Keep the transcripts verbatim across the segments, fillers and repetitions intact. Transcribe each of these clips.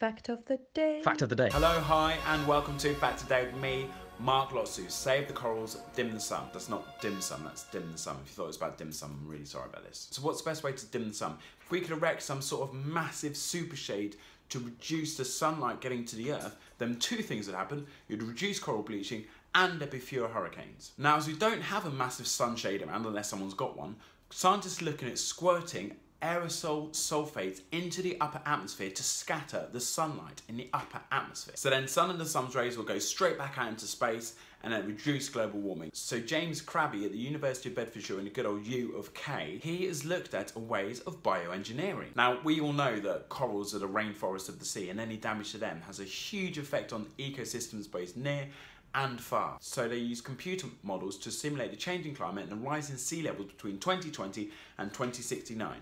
Fact of the day. Fact of the day. Hello, hi, and welcome to Fact of the Day with me, Mark Lotsu. Save the corals, dim the sun. That's not dim sum, that's dim the sun. If you thought it was about dim sum, I'm really sorry about this. So what's the best way to dim the sun? If we could erect some sort of massive super shade to reduce the sunlight getting to the earth, then two things would happen. You'd reduce coral bleaching and there'd be fewer hurricanes. Now, as we don't have a massive sunshade around, unless someone's got one, scientists are looking at squirting aerosol sulfates into the upper atmosphere to scatter the sunlight in the upper atmosphere. So then sun and the sun's rays will go straight back out into space and then reduce global warming. So James Crabbe at the University of Bedfordshire in the good old U of K, he has looked at ways of bioengineering. Now, we all know that corals are the rainforest of the sea, and any damage to them has a huge effect on ecosystems both near and far. So they use computer models to simulate the changing climate and the rise in sea levels between twenty twenty and twenty sixty-nine.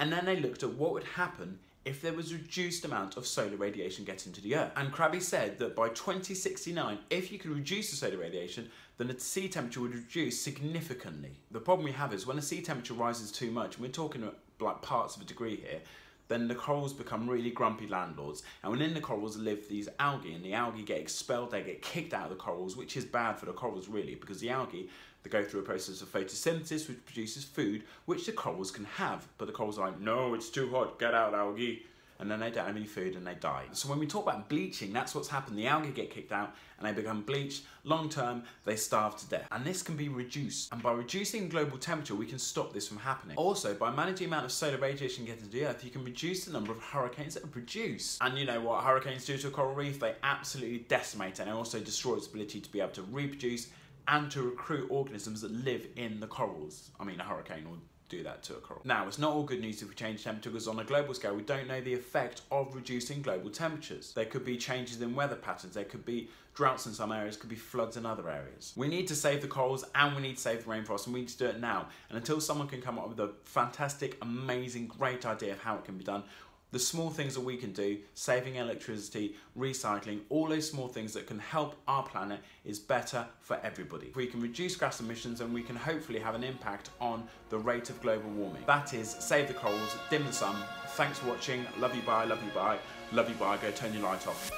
And then they looked at what would happen if there was a reduced amount of solar radiation getting to the earth. And Crabbe said that by twenty sixty-nine, if you could reduce the solar radiation, then the sea temperature would reduce significantly. The problem we have is when the sea temperature rises too much, and we're talking like parts of a degree here, then the corals become really grumpy landlords. And within the corals live these algae, and the algae get expelled, they get kicked out of the corals, which is bad for the corals really, because the algae, they go through a process of photosynthesis which produces food which the corals can have, but the corals are like, no, it's too hot, get out algae, and then they don't have any food and they die. So when we talk about bleaching, that's what's happened. The algae get kicked out and they become bleached. Long term, they starve to death. And this can be reduced. And by reducing global temperature, we can stop this from happening. Also, by managing the amount of solar radiation getting to the earth, you can reduce the number of hurricanes that are produced. And you know what hurricanes do to a coral reef? They absolutely decimate it, and also destroy its ability to be able to reproduce and to recruit organisms that live in the corals. I mean, a hurricane will do that to a coral. Now, it's not all good news if we change temperature, because on a global scale, we don't know the effect of reducing global temperatures. There could be changes in weather patterns, there could be droughts in some areas, could be floods in other areas. We need to save the corals and we need to save the rainforest, and we need to do it now. And until someone can come up with a fantastic, amazing, great idea of how it can be done, the small things that we can do, saving electricity, recycling, all those small things that can help our planet, is better for everybody. We can reduce gas emissions and we can hopefully have an impact on the rate of global warming. That is, save the corals, dim the sun. Thanks for watching. Love you, bye, love you, bye, love you, bye. Go turn your light off.